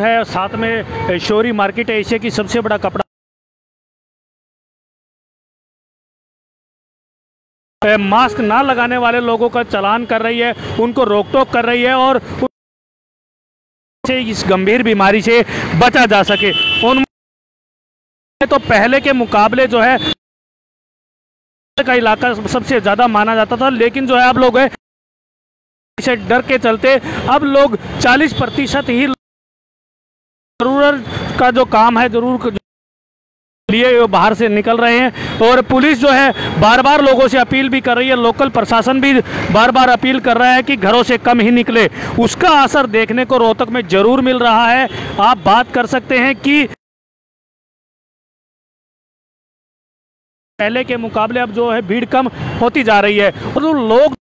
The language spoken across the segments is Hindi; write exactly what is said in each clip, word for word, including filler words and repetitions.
है, साथ में शोरी मार्केट है, एशिया की सबसे बड़ा कपड़ा मास्क ना लगाने वाले लोगों का चालान कर रही है, उनको रोकटोक कर रही है और इस गंभीर बीमारी से बचा जा सके। उन तो पहले के मुकाबले जो है का इलाका सबसे ज़्यादा माना जाता था, लेकिन जो है अब लोग है इसे डर के चलते अब लोग चालीस प्रतिशत ही जरूर का जो काम है जरूर लिए बाहर से निकल रहे हैं। और पुलिस जो है बार बार लोगों से अपील भी कर रही है, लोकल प्रशासन भी बार बार अपील कर रहा है कि घरों से कम ही निकले। उसका असर देखने को रोहतक में जरूर मिल रहा है। आप बात कर सकते हैं कि पहले के मुकाबले अब जो है भीड़ कम होती जा रही है और तो लोग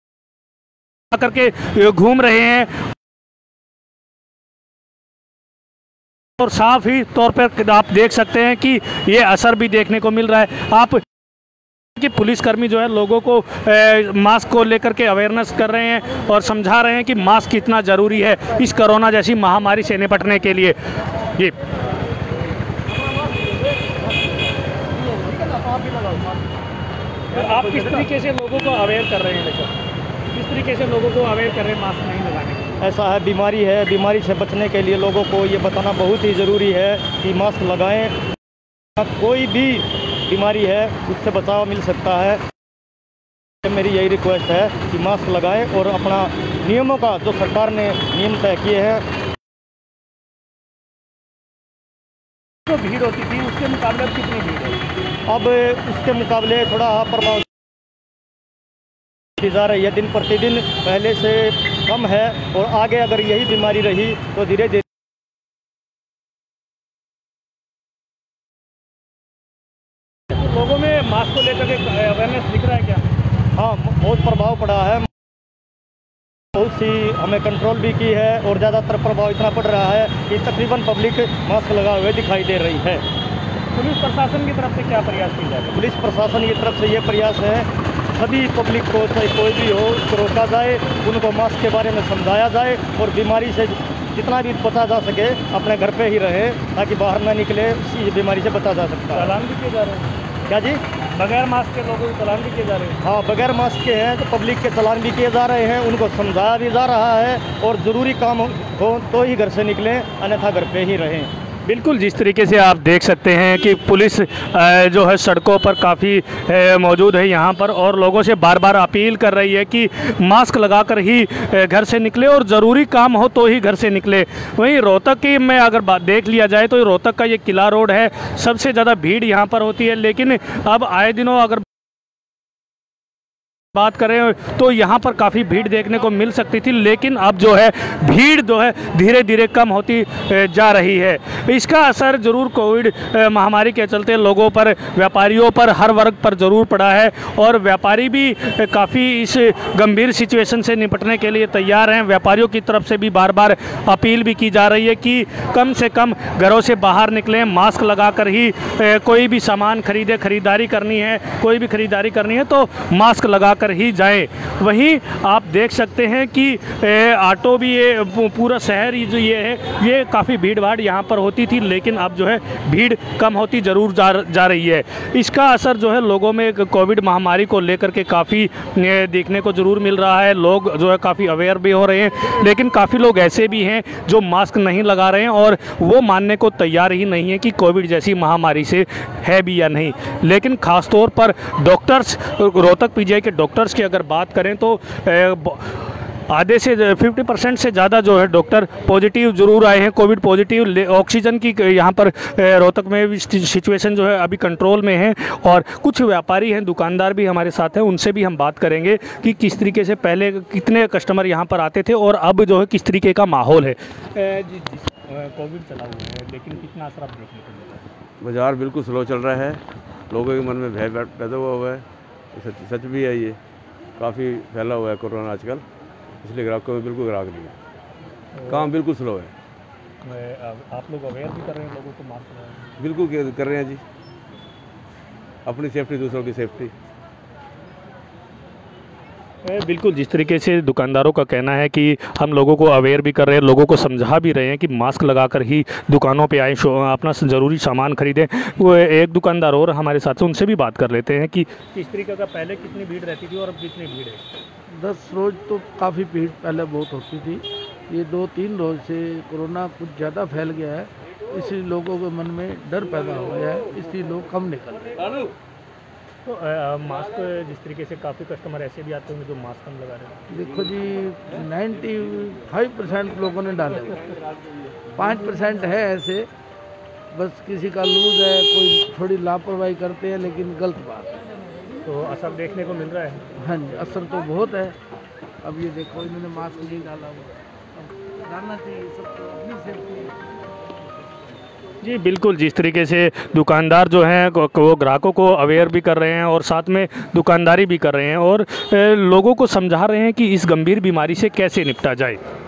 आकर के घूम रहे हैं और साफ ही तौर पर आप देख सकते हैं कि ये असर भी देखने को मिल रहा है। आप कि पुलिसकर्मी जो है लोगों को ए, मास्क को लेकर के अवेयरनेस कर रहे हैं और समझा रहे हैं कि मास्क कितना ज़रूरी है इस कोरोना जैसी महामारी से निपटने के लिए। जी आप किस तरीके से लोगों को अवेयर कर रहे हैं? किस तरीके से लोगों को अवेयर कर रहे हैं मास्क नहीं लगाने के? ऐसा है, बीमारी है, बीमारी से बचने के लिए लोगों को ये बताना बहुत ही ज़रूरी है कि मास्क लगाएं। कोई भी बीमारी है उससे बचाव मिल सकता है। मेरी यही रिक्वेस्ट है कि मास्क लगाएं और अपना नियमों का जो सरकार ने नियम तय किए हैं जो भीड़ होती थी उसके मुकाबले अब कितनी भीड़ है? अब उसके मुकाबले थोड़ा प्रभाव जा रही है, दिन प्रतिदिन पहले से कम है और आगे अगर यही बीमारी रही तो धीरे धीरे तो लोगों में मास्क को लेकर के अवेयरनेस दिख रहा है क्या? हाँ, बहुत प्रभाव पड़ा है, बहुत सी हमें कंट्रोल भी की है और ज़्यादातर प्रभाव इतना पड़ रहा है कि तकरीबन पब्लिक मास्क लगाए हुए दिखाई दे रही है। पुलिस प्रशासन की तरफ से क्या प्रयास किया जाए? पुलिस प्रशासन की तरफ से ये प्रयास है सभी पब्लिक को, चाहे कोई भी हो, उसको रोका जाए, उनको मास्क के बारे में समझाया जाए और बीमारी से जितना भी बचा जा सके अपने घर पे ही रहे ताकि बाहर ना निकले, इस बीमारी से बचा जा सकता है। चालान भी किए जा रहे हैं क्या जी? बगैर मास्क के लोगों को चालान भी किए जा रहे हैं। हाँ, बगैर मास्क के हैं तो पब्लिक के चालान भी किए जा रहे हैं, उनको समझाया भी जा रहा है और ज़रूरी काम हो तो ही घर से निकलें, अन्यथा घर पर ही रहें। बिल्कुल, जिस तरीके से आप देख सकते हैं कि पुलिस जो है सड़कों पर काफ़ी मौजूद है यहाँ पर और लोगों से बार बार अपील कर रही है कि मास्क लगाकर ही घर से निकले और ज़रूरी काम हो तो ही घर से निकले। वहीं रोहतक की में अगर देख लिया जाए तो रोहतक का ये किला रोड है, सबसे ज़्यादा भीड़ यहाँ पर होती है, लेकिन अब आए दिनों अगर बात करें तो यहाँ पर काफ़ी भीड़ देखने को मिल सकती थी, लेकिन अब जो है भीड़ जो है धीरे धीरे कम होती जा रही है। इसका असर जरूर कोविड महामारी के चलते लोगों पर, व्यापारियों पर, हर वर्ग पर जरूर पड़ा है और व्यापारी भी काफ़ी इस गंभीर सिचुएशन से निपटने के लिए तैयार हैं। व्यापारियों की तरफ से भी बार बार अपील भी की जा रही है कि कम से कम घरों से बाहर निकलें, मास्क लगा कर ही कोई भी सामान खरीदे, खरीदारी करनी है, कोई भी खरीदारी करनी है तो मास्क लगा कर ही जाए। वहीं आप देख सकते हैं कि ऑटो भी, ये पूरा शहर ही जो ये है ये काफ़ी भीड़ भाड़ यहाँ पर होती थी, लेकिन अब जो है भीड़ कम होती जरूर जा, जा रही है। इसका असर जो है लोगों में कोविड महामारी को लेकर के काफ़ी देखने को ज़रूर मिल रहा है। लोग जो है काफ़ी अवेयर भी हो रहे हैं, लेकिन काफ़ी लोग ऐसे भी हैं जो मास्क नहीं लगा रहे हैं और वो मानने को तैयार ही नहीं है कि कोविड जैसी महामारी से है भी या नहीं। लेकिन ख़ासतौर पर डॉक्टर्स, रोहतक पीजीआई के डॉक्टर्स की अगर बात करें तो आधे से पचास परसेंट से ज़्यादा जो है डॉक्टर पॉजिटिव ज़रूर आए हैं, कोविड पॉजिटिव। ऑक्सीजन की यहाँ पर रोहतक में सिचुएशन जो है अभी कंट्रोल में है और कुछ व्यापारी हैं, दुकानदार भी हमारे साथ हैं, उनसे भी हम बात करेंगे कि किस तरीके से पहले कितने कस्टमर यहाँ पर आते थे और अब जो है किस तरीके का माहौल है। कोविड चला हुआ है, लेकिन कितना असर आप देखने को मिल रहा है? बाज़ार बिल्कुल स्लो चल रहा है, लोगों के मन में भय पैदा हुआ हुआ है। सच सच भी है, ये काफ़ी फैला हुआ है कोरोना आजकल, इसलिए ग्राहकों में बिल्कुल ग्राहक नहीं है, काम बिल्कुल स्लो है। आप लोग अवेयर भी कर रहे हैं लोगों को मास्क? बिल्कुल कर रहे हैं जी, अपनी सेफ्टी, दूसरों की सेफ्टी। बिल्कुल जिस तरीके से दुकानदारों का कहना है कि हम लोगों को अवेयर भी कर रहे हैं, लोगों को समझा भी रहे हैं कि मास्क लगाकर ही दुकानों पे आए, अपना ज़रूरी सामान खरीदें। वो एक दुकानदार और हमारे साथ, उनसे भी बात कर लेते हैं कि इस तरीके का पहले कितनी भीड़ रहती थी और अब कितनी भीड़ है। दस रोज़ तो काफ़ी भीड़ पहले बहुत होती थी, ये दो तीन रोज़ से कोरोना कुछ ज़्यादा फैल गया है, इसलिए लोगों के मन में डर पैदा हो गया है, इसलिए लोग कम निकल रहे हैं। तो आ, मास्क जिस तरीके से काफ़ी कस्टमर ऐसे भी आते होंगे जो मास्क कम लगा रहे हैं। देखो जी पचानवे परसेंट लोगों ने डाले, पाँच परसेंट है ऐसे, बस किसी का लूज है, कोई थोड़ी लापरवाही करते हैं, लेकिन गलत बात है। तो असर देखने को मिल रहा है। हाँ जी, असर तो बहुत है। अब ये देखो, इन्होंने मास्क नहीं डाला हुआ, डालना चाहिए सबको, अपनी सेफ्टी है। जी बिल्कुल, जिस तरीके से दुकानदार जो हैं वो ग्राहकों को अवेयर भी कर रहे हैं और साथ में दुकानदारी भी कर रहे हैं और लोगों को समझा रहे हैं कि इस गंभीर बीमारी से कैसे निपटा जाए।